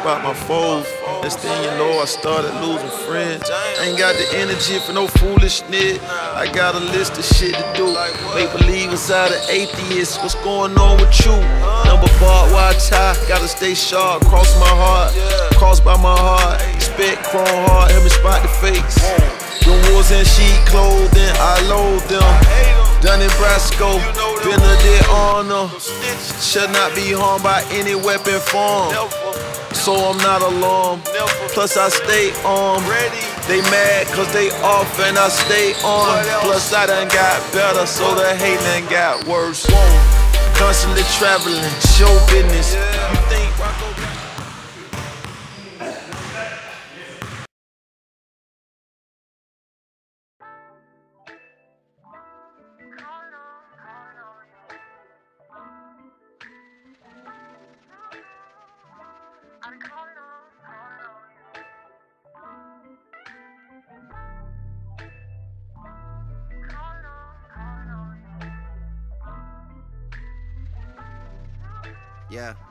spot my foes. Next thing you know, I started losing friends. I ain't got the energy for no foolish nigga. I got a list of shit to do. Make believers out of atheists. What's going on with you? Number barbed wire tie, gotta stay sharp. Cross my heart, crossed by my heart. Expect chrome hard, help me spot the fakes. The wars and sheet clothing, I loathe them. Done in Brasco, Benedict Arnold. Shall not be harmed by any weapon form, so I'm not alarmed. Plus I stay armed. They mad cause they off and I stay on. Plus I done got better, so the hate done got worse. Constantly traveling, show business. You think Rocco yeah.